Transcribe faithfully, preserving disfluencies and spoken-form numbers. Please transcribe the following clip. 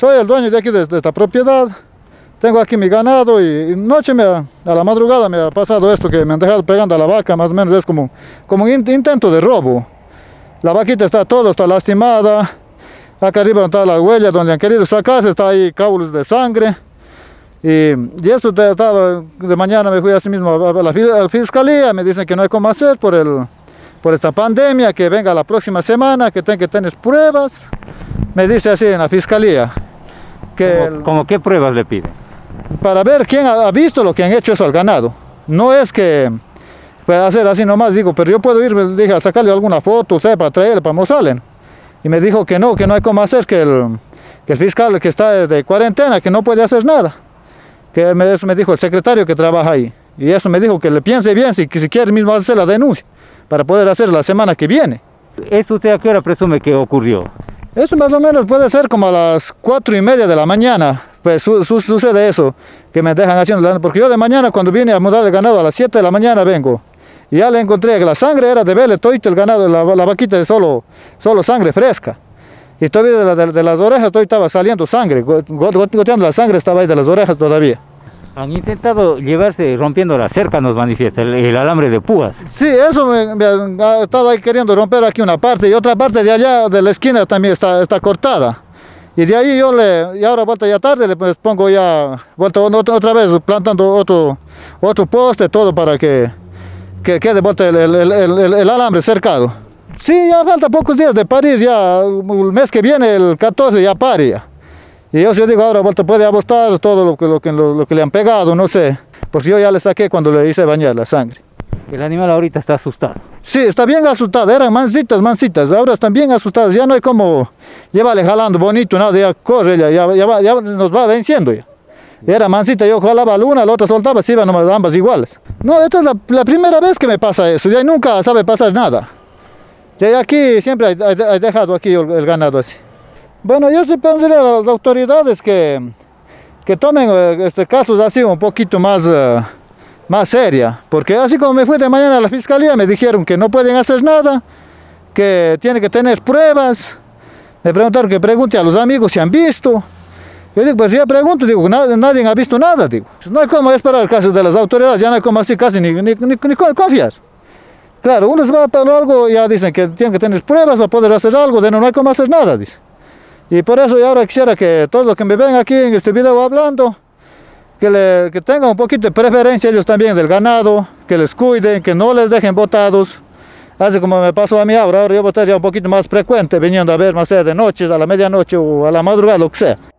Soy el dueño de aquí, de, de esta propiedad. Tengo aquí mi ganado y, y noche me ha, a la madrugada me ha pasado esto, que me han dejado pegando a la vaca, más o menos es como, como un intento de robo. La vaquita está todo, está lastimada. Acá arriba está la huella donde han querido sacarse, está ahí caules de sangre. Y, y esto de, de mañana me fui así mismo a la, a la fiscalía, me dicen que no hay cómo hacer por, el, por esta pandemia, que venga la próxima semana, que tenga que tener pruebas. Me dice así en la fiscalía. Que ¿Cómo, el, ¿cómo qué pruebas le piden? Para ver quién ha visto lo que han hecho eso al ganado. No es que pues, hacer así nomás, digo, pero yo puedo ir, dije, a sacarle alguna foto, ¿sabes? Para traerle, para mostrarle. Y me dijo que no, que no hay cómo hacer, que el, que el fiscal que está de cuarentena, que no puede hacer nada. Que me, eso me dijo el secretario que trabaja ahí. Y eso me dijo que le piense bien, si, si quiere mismo hacer la denuncia, para poder hacer la semana que viene. ¿Eso usted a qué hora presume que ocurrió? Eso más o menos puede ser como a las cuatro y media de la mañana. Pues su, su, sucede eso, que me dejan haciendo, porque yo de mañana cuando vine a mudar el ganado a las siete de la mañana vengo. Y ya le encontré que la sangre era de verle todo el ganado, la, la vaquita de solo, solo sangre fresca. Y todavía de, la, de, de las orejas todavía estaba saliendo sangre, goteando la sangre estaba ahí de las orejas todavía. Han intentado llevarse, rompiendo la cerca, nos manifiesta, el, el alambre de púas. Sí, eso me, me ha estado ahí queriendo romper aquí una parte y otra parte de allá de la esquina también está, está cortada. Y de ahí yo le, y ahora vuelta ya tarde, le pues, pongo ya, vuelta otra, otra vez, plantando otro, otro poste, todo para que, que quede vuelta el, el, el, el, el alambre cercado. Sí, ya falta pocos días de parir, ya el mes que viene, el catorce, ya paría. Y yo sí digo, ahora vuelta puede apostar todo lo que, lo, que, lo, lo que le han pegado, no sé, porque yo ya le saqué cuando le hice bañar la sangre. El animal ahorita está asustado. Sí, está bien asustado, eran mansitas, mansitas, ahora están bien asustadas, ya no hay como llevarle jalando bonito, nada, ya corre, ya, ya, ya, va, ya nos va venciendo ya. Era mansita, yo jalaba la una, la otra soltaba, se iban ambas iguales. No, esta es la, la primera vez que me pasa eso, ya nunca sabe pasar nada. Ya aquí siempre hay, hay, hay dejado aquí el, el ganado así. Bueno, yo sí pondría a las autoridades que, que tomen este, casos así un poquito más... Uh, más seria, porque así como me fui de mañana a la fiscalía, me dijeron que no pueden hacer nada, que tiene que tener pruebas, me preguntaron que pregunte a los amigos si han visto, yo digo, pues ya pregunto, digo, nadie, nadie ha visto nada, digo, no hay como esperar casos de las autoridades, ya no hay como así casi ni, ni, ni, ni confiar, claro, unos van para algo, ya dicen que tienen que tener pruebas para poder hacer algo, de no, no hay como hacer nada, dice, y por eso yo ahora quisiera que todos los que me ven aquí en este video hablando, Que, le, que tengan un poquito de preferencia ellos también del ganado, que les cuiden, que no les dejen botados. Así como me pasó a mí ahora, ahora yo voy a estar ya un poquito más frecuente, viniendo a ver, más sea de noche, a la medianoche o a la madrugada, lo que sea.